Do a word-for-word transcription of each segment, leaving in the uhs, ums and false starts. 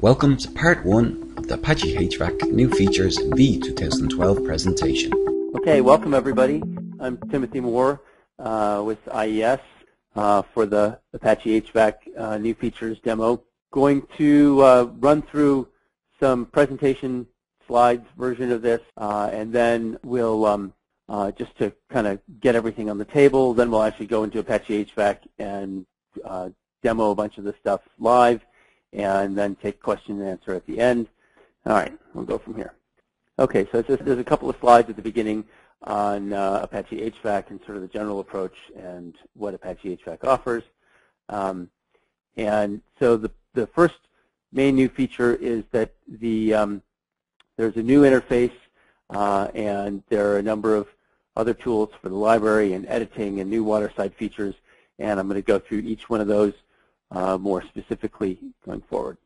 Welcome to part one of the Apache H V A C New Features V twenty twelve presentation. Okay, welcome everybody. I'm Timothy Moore uh, with I E S uh, for the Apache H V A C uh, New Features demo. Going to uh, run through some presentation slides version of this uh, and then we'll um, uh, just to kind of get everything on the table, then we'll actually go into Apache H V A C and uh, demo a bunch of this stuff live, and then take question and answer at the end. All right, we'll go from here. Okay, so just, there's a couple of slides at the beginning on uh, Apache H V A C and sort of the general approach and what Apache H V A C offers. Um, and so the, the first main new feature is that the um, there's a new interface uh, and there are a number of other tools for the library and editing and new waterside features, and I'm going to go through each one of those Uh, more specifically going forward.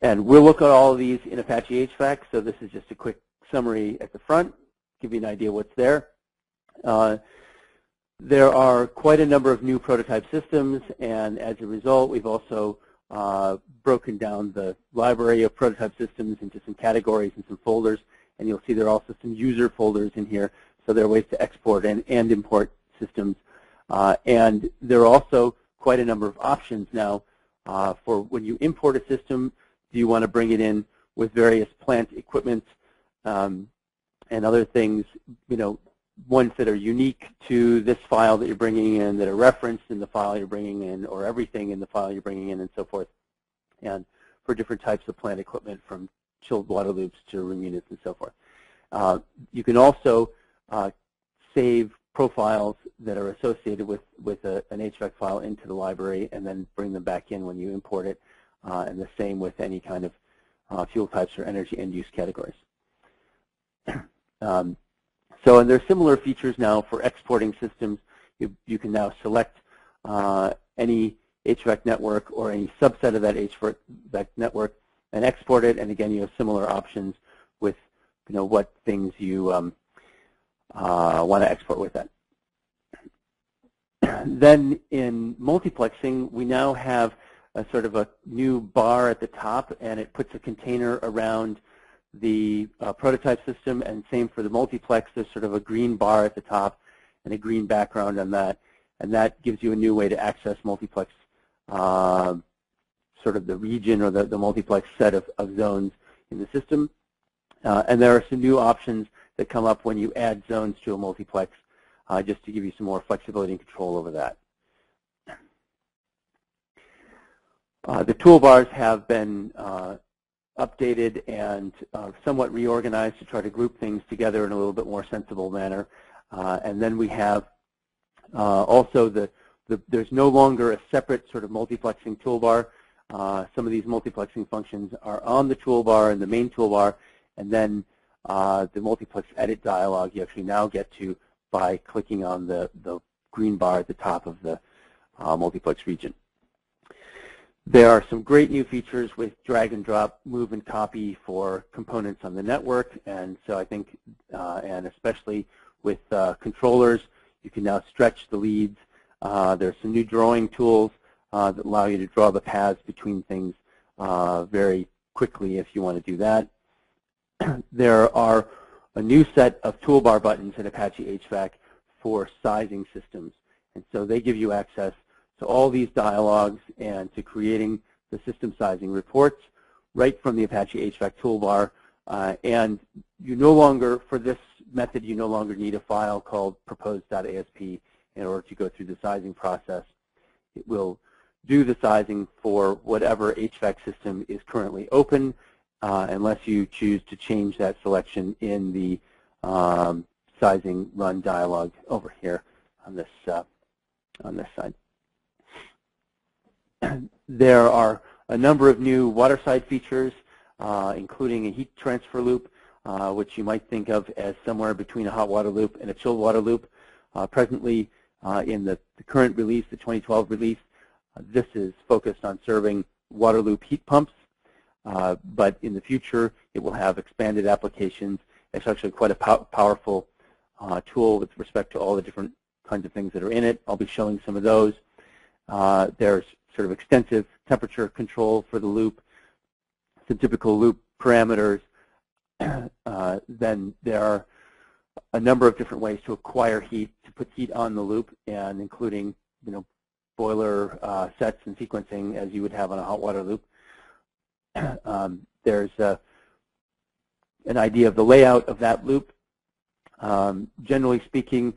And we'll look at all of these in Apache H V A C, so this is just a quick summary at the front, give you an idea what's there. Uh, there are quite a number of new prototype systems, and as a result, we've also uh, broken down the library of prototype systems into some categories and some folders, and you'll see there are also some user folders in here, so there are ways to export and, and import systems. Uh, and there are also quite a number of options now uh, for when you import a system. Do you want to bring it in with various plant equipment um, and other things, you know, ones that are unique to this file that you're bringing in, that are referenced in the file you're bringing in, or everything in the file you're bringing in, and so forth, and for different types of plant equipment from chilled water loops to room units and so forth. Uh, you can also uh, save profiles that are associated with, with a, an H V A C file into the library and then bring them back in when you import it, uh, and the same with any kind of uh, fuel types or energy end-use categories. um, so, and there are similar features now for exporting systems. You, you can now select uh, any H V A C network or any subset of that H V A C network and export it, and again you have similar options with, you know, what things you um, Uh, want to export with that. Then in multiplexing, we now have a sort of a new bar at the top, and it puts a container around the uh, prototype system, and same for the multiplex. There's sort of a green bar at the top and a green background on that, and that gives you a new way to access multiplex, uh, sort of the region or the, the multiplex set of, of zones in the system. Uh, and there are some new options that come up when you add zones to a multiplex, uh, just to give you some more flexibility and control over that. Uh, the toolbars have been uh, updated and uh, somewhat reorganized to try to group things together in a little bit more sensible manner. Uh, and then we have uh, also the, the, there's no longer a separate sort of multiplexing toolbar. Uh, some of these multiplexing functions are on the toolbar and the main toolbar, and then Uh, the multiplex edit dialog you actually now get to by clicking on the, the green bar at the top of the uh, multiplex region. There are some great new features with drag and drop, move and copy for components on the network, and so I think, uh, and especially with uh, controllers, you can now stretch the leads. Uh, there are some new drawing tools uh, that allow you to draw the paths between things uh, very quickly if you want to do that. There are a new set of toolbar buttons in Apache H V A C for sizing systems, and so they give you access to all these dialogues and to creating the system sizing reports right from the Apache H V A C toolbar, uh, and you no longer, for this method, you no longer need a file called proposed.asp in order to go through the sizing process. It will do the sizing for whatever H V A C system is currently open, Uh, unless you choose to change that selection in the um, sizing run dialog over here on this uh, on this side. There are a number of new waterside features, uh, including a heat transfer loop, uh, which you might think of as somewhere between a hot water loop and a chilled water loop. Uh, presently, uh, in the, the current release, the twenty twelve release, uh, this is focused on serving water loop heat pumps. Uh, but in the future, it will have expanded applications. It's actually quite a pow powerful uh, tool with respect to all the different kinds of things that are in it. I'll be showing some of those. Uh, there's sort of extensive temperature control for the loop, centrifugal loop parameters, uh, then there are a number of different ways to acquire heat, to put heat on the loop, and including, you know, boiler uh, sets and sequencing as you would have on a hot water loop. um, there's a, an idea of the layout of that loop. Um, generally speaking,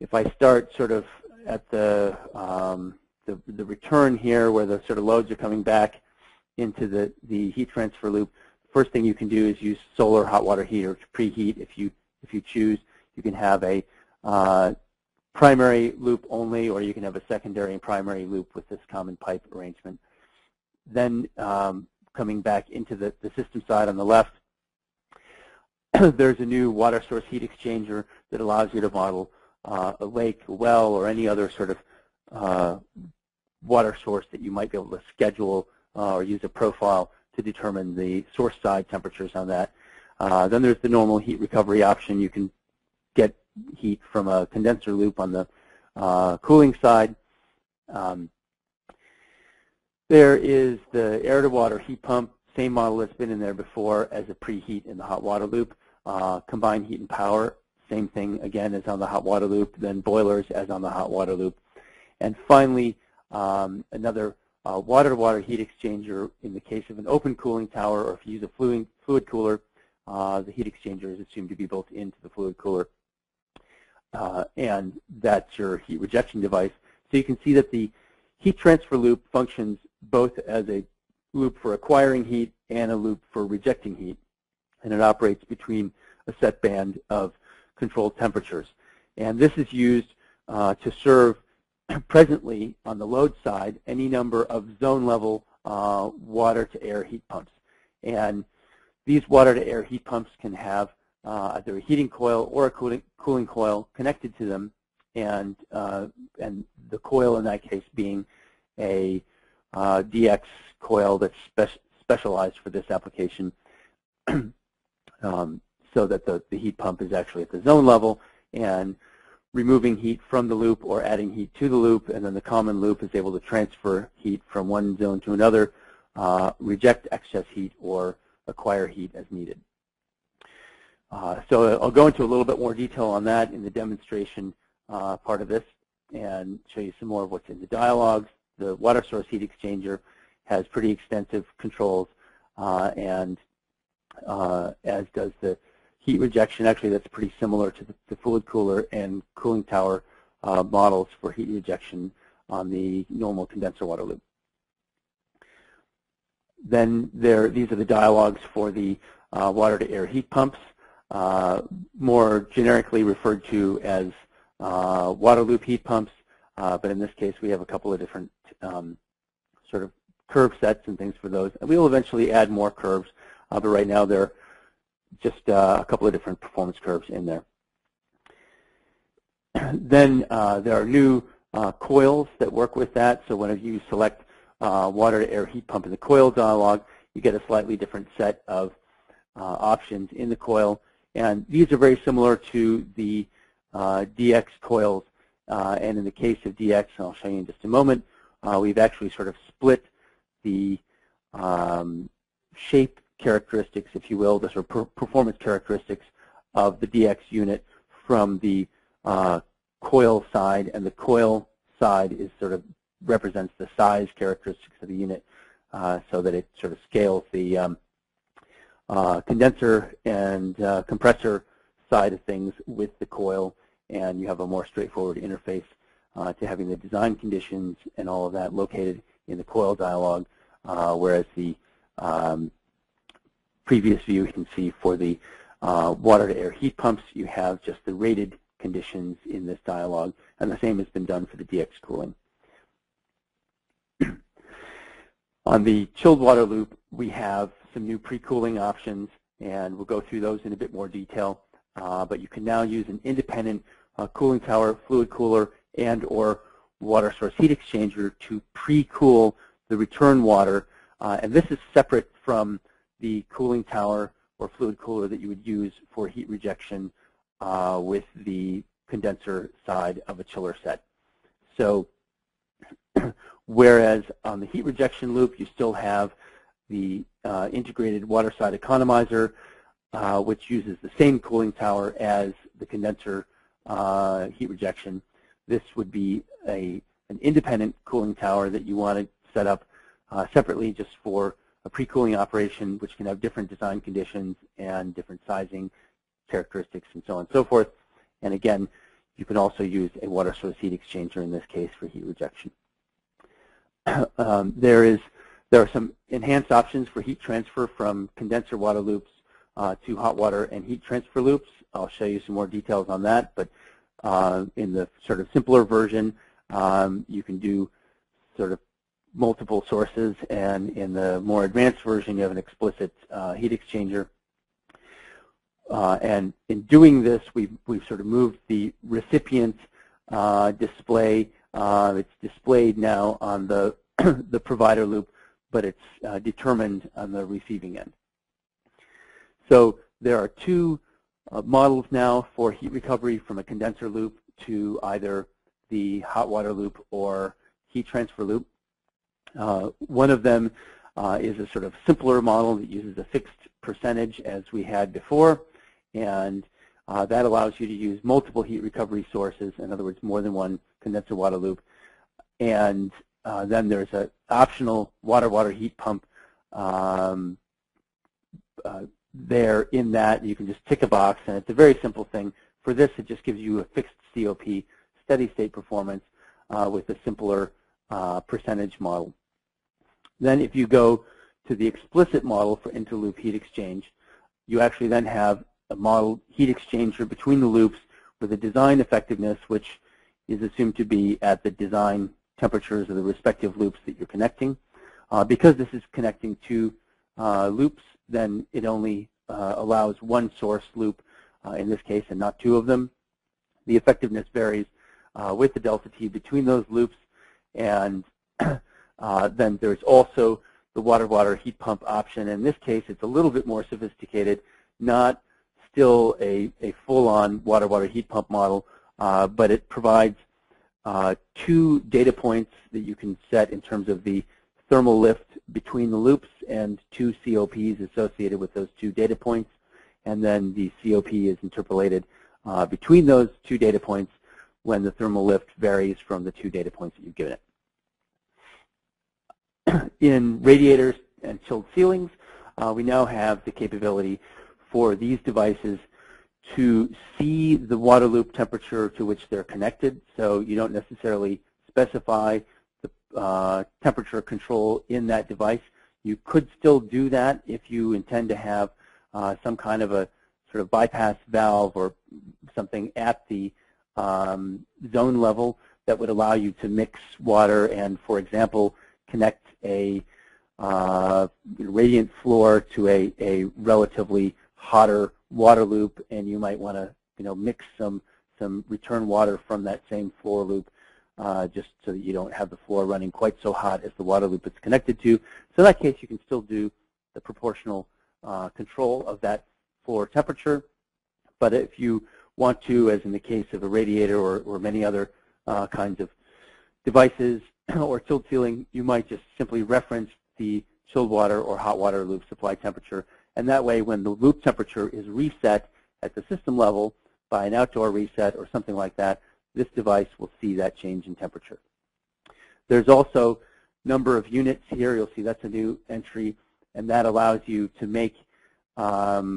if I start sort of at the, um, the the return here, where the sort of loads are coming back into the the heat transfer loop, the first thing you can do is use solar hot water heater to preheat if you if you choose. You can have a uh, primary loop only, or you can have a secondary and primary loop with this common pipe arrangement. Then um, coming back into the, the system side on the left, there's a new water source heat exchanger that allows you to model uh, a lake, a well, or any other sort of uh, water source that you might be able to schedule uh, or use a profile to determine the source side temperatures on that. Uh, then there's the normal heat recovery option. You can get heat from a condenser loop on the uh, cooling side. Um, there is the air-to-water heat pump, same model that's been in there before as a preheat in the hot water loop. Uh, combined heat and power, same thing again as on the hot water loop, then boilers as on the hot water loop. And finally, um, another uh, water-to-water heat exchanger in the case of an open cooling tower, or if you use a fluid, fluid cooler, uh, the heat exchanger is assumed to be built into the fluid cooler. Uh, and that's your heat rejection device. So you can see that the heat transfer loop functions both as a loop for acquiring heat and a loop for rejecting heat, and it operates between a set band of controlled temperatures. And this is used uh, to serve presently on the load side any number of zone level uh, water to air heat pumps. And these water to air heat pumps can have uh, either a heating coil or a cooling, cooling coil connected to them, and, uh, and the coil in that case being a uh, D X coil that's spe specialized for this application, um, so that the, the heat pump is actually at the zone level and removing heat from the loop or adding heat to the loop, and then the common loop is able to transfer heat from one zone to another, uh, reject excess heat, or acquire heat as needed. Uh, so I'll go into a little bit more detail on that in the demonstration uh, part of this and show you some more of what's in the dialogues. The water source heat exchanger has pretty extensive controls, uh, and uh, as does the heat rejection. Actually, that's pretty similar to the, the fluid cooler and cooling tower uh, models for heat rejection on the normal condenser water loop. Then there, these are the dialogues for the uh, water-to-air heat pumps, uh, more generically referred to as uh, water loop heat pumps, uh, but in this case, we have a couple of different um, sort of curve sets and things for those, and we will eventually add more curves, uh, but right now there are just uh, a couple of different performance curves in there. Then uh, there are new uh, coils that work with that, so whenever you select uh, water to air heat pump in the coil dialog, you get a slightly different set of uh, options in the coil, and these are very similar to the uh, D X coils, uh, and in the case of D X, and I'll show you in just a moment, uh, we've actually sort of split the um, shape characteristics, if you will, the sort of per performance characteristics of the D X unit from the uh, coil side, and the coil side is sort of represents the size characteristics of the unit, uh, so that it sort of scales the um, uh, condenser and uh, compressor side of things with the coil, and you have a more straightforward interface uh, to having the design conditions and all of that located in the coil dialog. Uh, whereas the um, previous view, you can see for the uh, water-to-air heat pumps, you have just the rated conditions in this dialog, and the same has been done for the D X cooling. On the chilled water loop, we have some new pre-cooling options, and we'll go through those in a bit more detail, uh, but you can now use an independent uh, cooling tower, fluid cooler, and or water source heat exchanger to pre-cool the return water, uh, and this is separate from the cooling tower or fluid cooler that you would use for heat rejection uh, with the condenser side of a chiller set. So Whereas on the heat rejection loop, you still have the uh, integrated waterside economizer, uh, which uses the same cooling tower as the condenser uh, heat rejection. This would be a, an independent cooling tower that you want to set up uh, separately just for a pre-cooling operation, which can have different design conditions and different sizing characteristics and so on and so forth. And again, you can also use a water source heat exchanger in this case for heat rejection. Um, there is there are some enhanced options for heat transfer from condenser water loops uh, to hot water and heat transfer loops. I'll show you some more details on that, but uh, in the sort of simpler version, um, you can do sort of multiple sources, and in the more advanced version, you have an explicit uh, heat exchanger. Uh, and in doing this, we've, we've sort of moved the recipient uh, display. Uh, it's displayed now on the, the provider loop, but it's uh, determined on the receiving end. So there are two uh, models now for heat recovery from a condenser loop to either the hot water loop or heat transfer loop. Uh, one of them uh, is a sort of simpler model that uses a fixed percentage as we had before, and Uh, that allows you to use multiple heat recovery sources, in other words, more than one condenser water loop. And uh, then there's an optional water-water heat pump um, uh, there in that. You can just tick a box, and it's a very simple thing. For this, it just gives you a fixed C O P, steady-state performance, uh, with a simpler uh, percentage model. Then if you go to the explicit model for interloop heat exchange, you actually then have a model heat exchanger between the loops with a design effectiveness which is assumed to be at the design temperatures of the respective loops that you're connecting. Uh, because this is connecting two uh, loops, then it only uh, allows one source loop uh, in this case and not two of them. The effectiveness varies uh, with the delta T between those loops, and uh, then there's also the water-water heat pump option. In this case, it's a little bit more sophisticated, not still a, a full-on water-water heat pump model, uh, but it provides uh, two data points that you can set in terms of the thermal lift between the loops and two C O Ps associated with those two data points, and then the C O P is interpolated uh, between those two data points when the thermal lift varies from the two data points that you've given it. In radiators and chilled ceilings, uh, we now have the capability for these devices to see the water loop temperature to which they're connected. So you don't necessarily specify the uh, temperature control in that device. You could still do that if you intend to have uh, some kind of a sort of bypass valve or something at the um, zone level that would allow you to mix water and, for example, connect a uh, radiant floor to a, a relatively hotter water loop, and you might want to, you know, mix some some return water from that same floor loop, uh, just so that you don't have the floor running quite so hot as the water loop it's connected to. So in that case, you can still do the proportional uh, control of that floor temperature. But if you want to, as in the case of a radiator or, or many other uh, kinds of devices or chilled ceiling, you might just simply reference the chilled water or hot water loop supply temperature. And that way, when the loop temperature is reset at the system level by an outdoor reset or something like that, this device will see that change in temperature. There's also number of units here. You'll see that's a new entry, and that allows you to make um,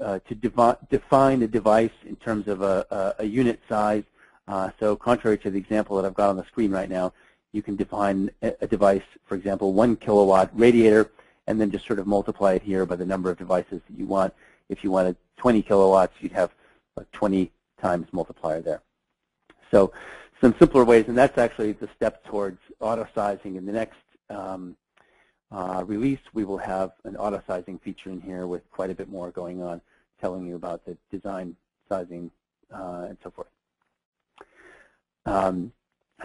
uh, to devi define a device in terms of a, a, a unit size. Uh, so contrary to the example that I've got on the screen right now, you can define a, a device, for example, one kilowatt radiator, and then just sort of multiply it here by the number of devices that you want. If you wanted twenty kilowatts, you'd have a twenty times multiplier there. So some simpler ways, and that's actually the step towards auto-sizing. In the next um, uh, release, we will have an auto-sizing feature in here with quite a bit more going on, telling you about the design, sizing, uh, and so forth. Um,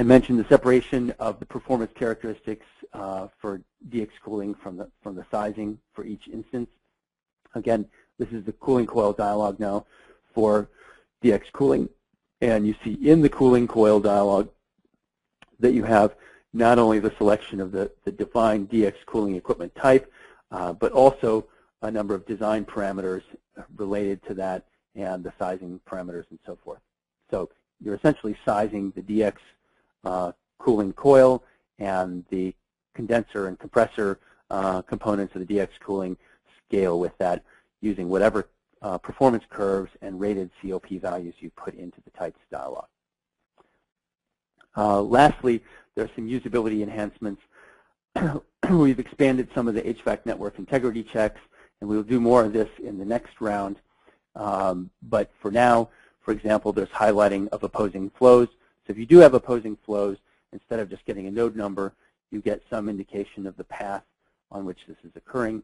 I mentioned the separation of the performance characteristics uh, for D X cooling from the, from the sizing for each instance. Again, this is the cooling coil dialog now for D X cooling. And you see in the cooling coil dialog that you have not only the selection of the, the defined D X cooling equipment type, uh, but also a number of design parameters related to that and the sizing parameters and so forth. So you're essentially sizing the D X uh, cooling coil and the condenser and compressor uh, components of the D X cooling scale with that using whatever uh, performance curves and rated C O P values you put into the types dialog. Uh, lastly, there are some usability enhancements. We've expanded some of the H V A C network integrity checks, and we'll do more of this in the next round. Um, but for now, for example, there's highlighting of opposing flows. So if you do have opposing flows, instead of just getting a node number, you get some indication of the path on which this is occurring.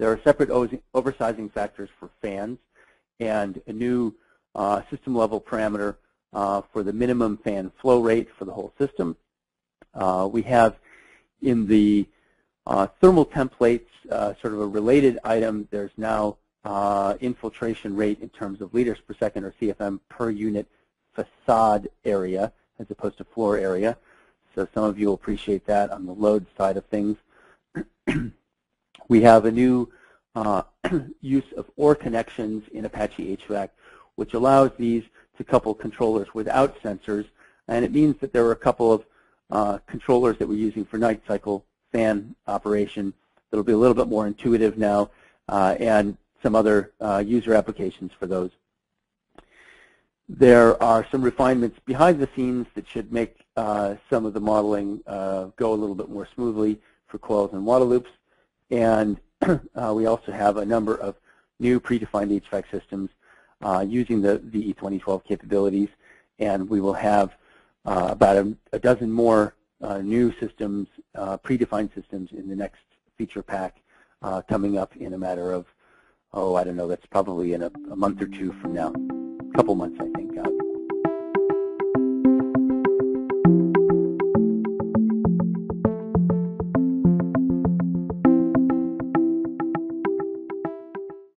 There are separate oversizing factors for fans and a new uh, system-level parameter uh, for the minimum fan flow rate for the whole system. Uh, we have in the uh, thermal templates uh, sort of a related item. There's now uh, infiltration rate in terms of liters per second, or C F M, per unit facade area as opposed to floor area. So some of you will appreciate that on the load side of things. We have a new uh, use of O R connections in Apache H V A C, which allows these to couple controllers without sensors. And it means that there are a couple of uh, controllers that we're using for night cycle fan operation that will be a little bit more intuitive now, uh, and some other uh, user applications for those. There are some refinements behind the scenes that should make uh, some of the modeling uh, go a little bit more smoothly for coils and water loops. And uh, we also have a number of new predefined H V A C systems uh, using the, the E twenty twelve capabilities. And we will have uh, about a, a dozen more uh, new systems, uh, predefined systems, in the next feature pack uh, coming up in a matter of, oh, I don't know, that's probably in a, a month or two from now. Couple months, I think.